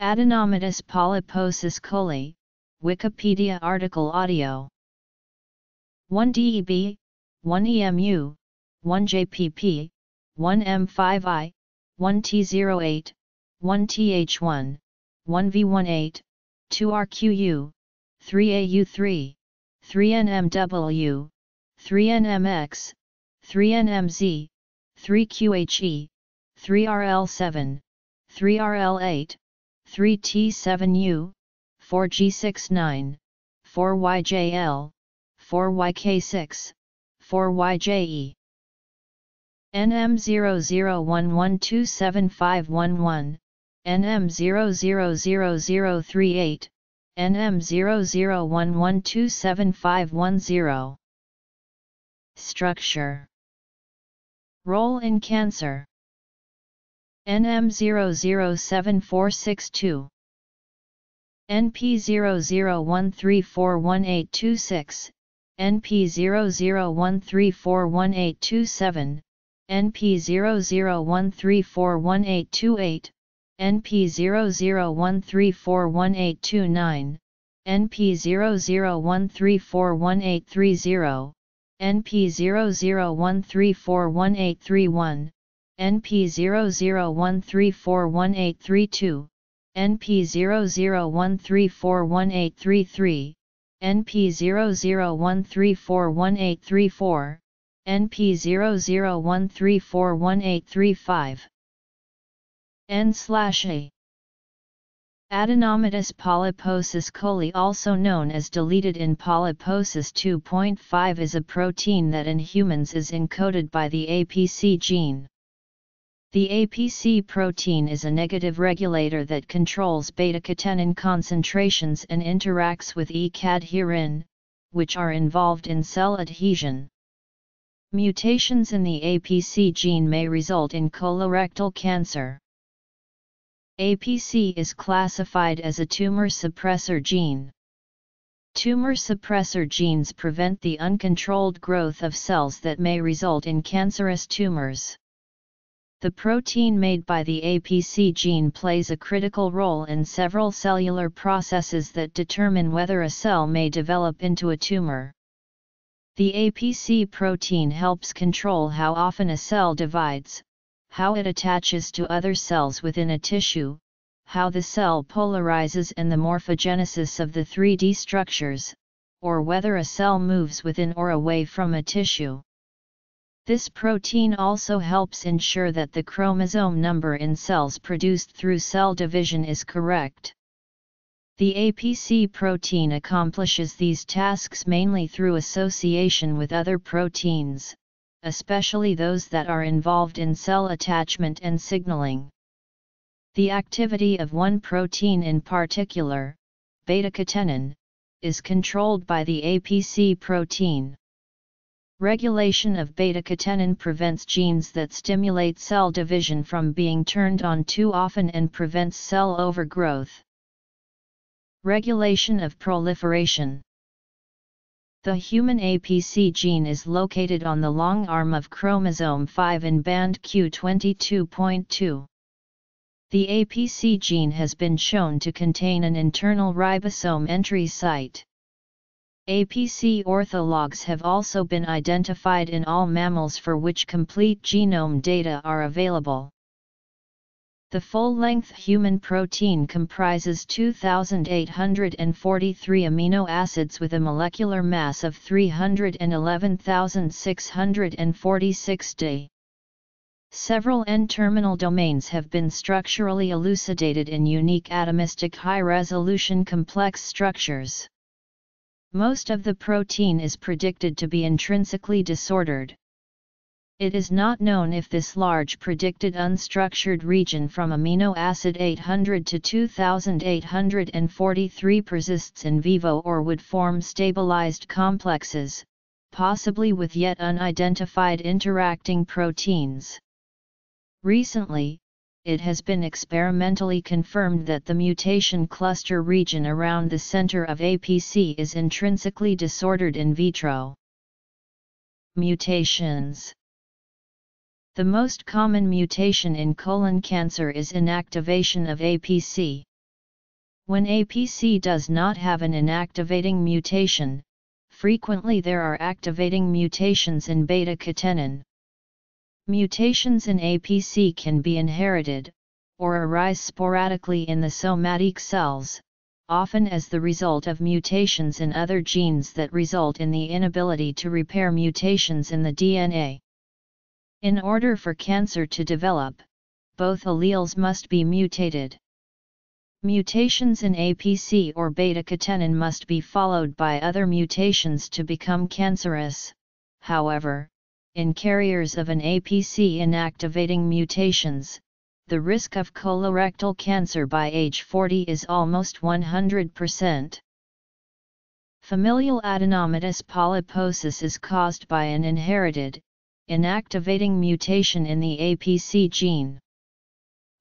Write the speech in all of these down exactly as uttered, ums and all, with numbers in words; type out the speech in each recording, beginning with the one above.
Adenomatous polyposis coli, Wikipedia article audio. one D E B, one E M U, one J P P, one M five I, one T zero eight, one T H one, one V eighteen, two R Q U, three A U three, three N M W, three N M X, three N M Z, three Q H E, three R L seven, three R L eight, three T seven U, four G six nine, four Y J L, four Y K six, four Y J E. N M zero zero one one two seven five one one, N M zero zero zero zero three eight, N M zero zero one one two seven five one zero. Structure. Role in cancer. N M zero zero seven four six two, N P zero zero one three four one eight two six, N P zero zero one three four one eight two seven, N P zero zero one three four one eight two eight, N P zero zero one three four one eight two nine, N P zero zero one three four one eight three zero, N P zero zero one three four one eight three one, N P zero zero one three four one eight three two, N P zero zero one three four one eight three three, N P zero zero one three four one eight three four, N P zero zero one three four one eight three five. N/A. Adenomatous polyposis coli, also known as deleted in polyposis two point five, is a protein that in humans is encoded by the A P C gene. The A P C protein is a negative regulator that controls beta-catenin concentrations and interacts with E-cadherin, which are involved in cell adhesion. Mutations in the A P C gene may result in colorectal cancer. A P C is classified as a tumor suppressor gene. Tumor suppressor genes prevent the uncontrolled growth of cells that may result in cancerous tumors. The protein made by the A P C gene plays a critical role in several cellular processes that determine whether a cell may develop into a tumor. The A P C protein helps control how often a cell divides, how it attaches to other cells within a tissue, how the cell polarizes and the morphogenesis of the three D structures, or whether a cell moves within or away from a tissue. This protein also helps ensure that the chromosome number in cells produced through cell division is correct. The A P C protein accomplishes these tasks mainly through association with other proteins, especially those that are involved in cell attachment and signaling. The activity of one protein in particular, beta-catenin, is controlled by the A P C protein. Regulation of beta-catenin prevents genes that stimulate cell division from being turned on too often and prevents cell overgrowth. Regulation of proliferation. The human A P C gene is located on the long arm of chromosome five in band Q twenty-two point two. The A P C gene has been shown to contain an internal ribosome entry site. A P C orthologs have also been identified in all mammals for which complete genome data are available. The full-length human protein comprises two thousand eight hundred forty-three amino acids with a molecular mass of three hundred eleven thousand six hundred forty-six D. Several N-terminal domains have been structurally elucidated in unique atomistic high-resolution complex structures. Most of the protein is predicted to be intrinsically disordered. It is not known if this large predicted unstructured region from amino acid eight hundred to two thousand eight hundred forty-three persists in vivo or would form stabilized complexes, possibly with yet unidentified interacting proteins. Recently, it has been experimentally confirmed that the mutation cluster region around the center of A P C is intrinsically disordered in vitro. Mutations. The most common mutation in colon cancer is inactivation of A P C. When A P C does not have an inactivating mutation, frequently there are activating mutations in beta-catenin. Mutations in A P C can be inherited, or arise sporadically in the somatic cells, often as the result of mutations in other genes that result in the inability to repair mutations in the D N A. In order for cancer to develop, both alleles must be mutated. Mutations in A P C or beta-catenin must be followed by other mutations to become cancerous. However, in carriers of an A P C inactivating mutations, the risk of colorectal cancer by age forty is almost one hundred percent. Familial adenomatous polyposis is caused by an inherited, inactivating mutation in the A P C gene.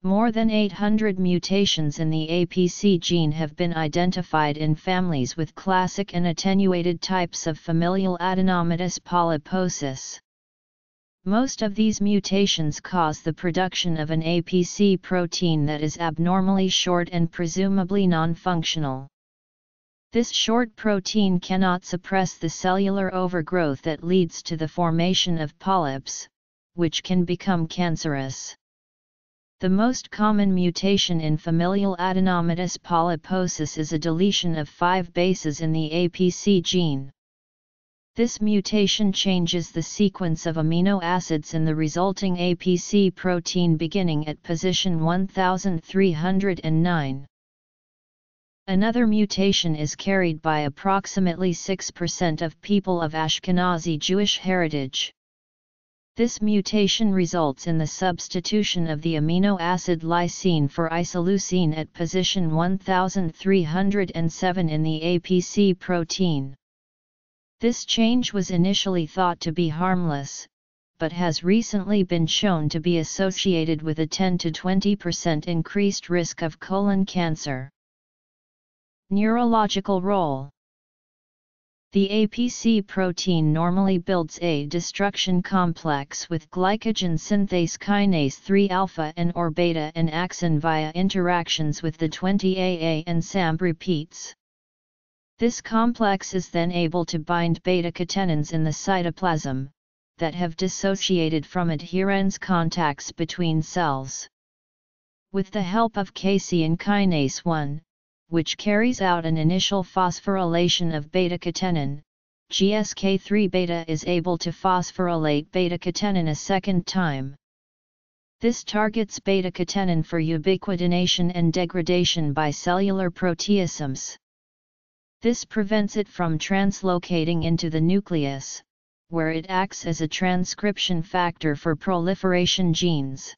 More than eight hundred mutations in the A P C gene have been identified in families with classic and attenuated types of familial adenomatous polyposis. Most of these mutations cause the production of an A P C protein that is abnormally short and presumably non-functional. This short protein cannot suppress the cellular overgrowth that leads to the formation of polyps, which can become cancerous. The most common mutation in familial adenomatous polyposis is a deletion of five bases in the A P C gene. This mutation changes the sequence of amino acids in the resulting A P C protein beginning at position one thousand three hundred nine. Another mutation is carried by approximately six percent of people of Ashkenazi Jewish heritage. This mutation results in the substitution of the amino acid lysine for isoleucine at position one thousand three hundred seven in the A P C protein. This change was initially thought to be harmless, but has recently been shown to be associated with a ten to twenty percent increased risk of colon cancer. Neurological role. The A P C protein normally builds a destruction complex with glycogen synthase kinase three alpha and or beta and axin via interactions with the twenty A A and SAMP repeats. This complex is then able to bind beta-catenins in the cytoplasm, that have dissociated from adherens contacts between cells. With the help of casein kinase one, which carries out an initial phosphorylation of beta-catenin, G S K three beta is able to phosphorylate beta-catenin a second time. This targets beta-catenin for ubiquitination and degradation by cellular proteasomes. This prevents it from translocating into the nucleus, where it acts as a transcription factor for proliferation genes.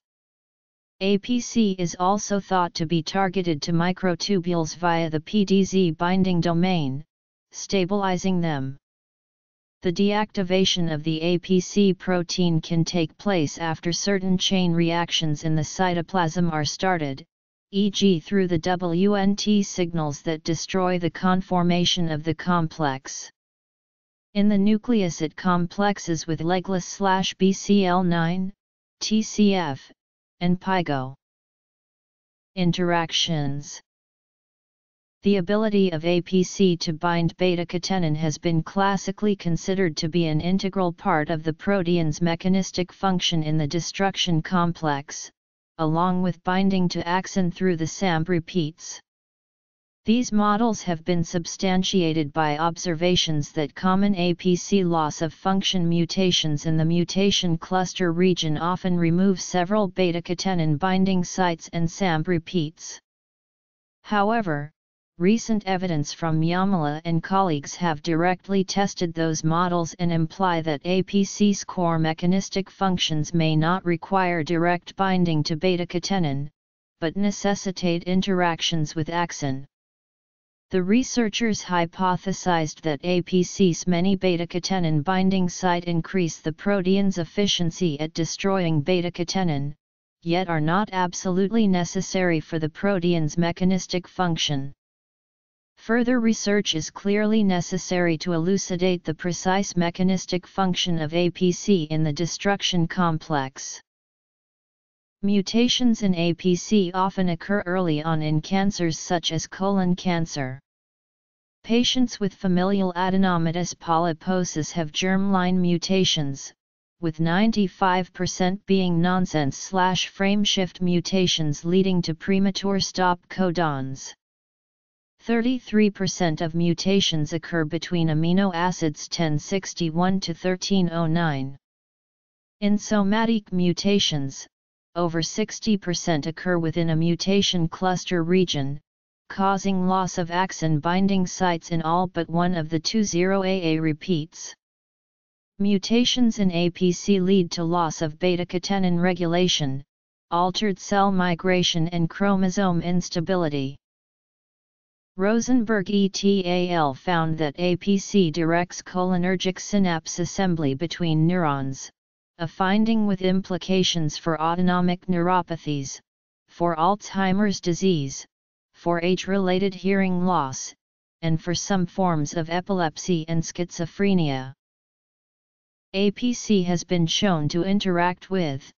A P C is also thought to be targeted to microtubules via the P D Z binding domain, stabilizing them. The deactivation of the A P C protein can take place after certain chain reactions in the cytoplasm are started, for example through the W N T signals that destroy the conformation of the complex. In the nucleus it complexes with legless B C L nine, T C F, and Pygo. Interactions. The ability of A P C to bind beta-catenin has been classically considered to be an integral part of the protein's mechanistic function in the destruction complex, along with binding to axin through the SAMP repeats. These models have been substantiated by observations that common A P C loss of function mutations in the mutation cluster region often remove several beta-catenin binding sites and SAMP repeats. However, recent evidence from Yamala and colleagues have directly tested those models and imply that A P C's core mechanistic functions may not require direct binding to beta-catenin, but necessitate interactions with axin. The researchers hypothesized that A P C's many beta-catenin binding sites increase the protein's efficiency at destroying beta-catenin, yet are not absolutely necessary for the protein's mechanistic function. Further research is clearly necessary to elucidate the precise mechanistic function of A P C in the destruction complex. Mutations in A P C often occur early on in cancers such as colon cancer. Patients with familial adenomatous polyposis have germline mutations, with ninety-five percent being nonsense-slash-frameshift mutations leading to premature stop codons. thirty-three percent of mutations occur between amino acids ten sixty-one to thirteen oh nine. In somatic mutations, over sixty percent occur within a mutation cluster region, causing loss of axin binding sites in all but one of the two zero A A repeats. Mutations in A P C lead to loss of beta-catenin regulation, altered cell migration and chromosome instability. Rosenberg et al. Found that A P C directs cholinergic synapse assembly between neurons, a finding with implications for autonomic neuropathies, for Alzheimer's disease, for age-related hearing loss, and for some forms of epilepsy and schizophrenia. A P C has been shown to interact with,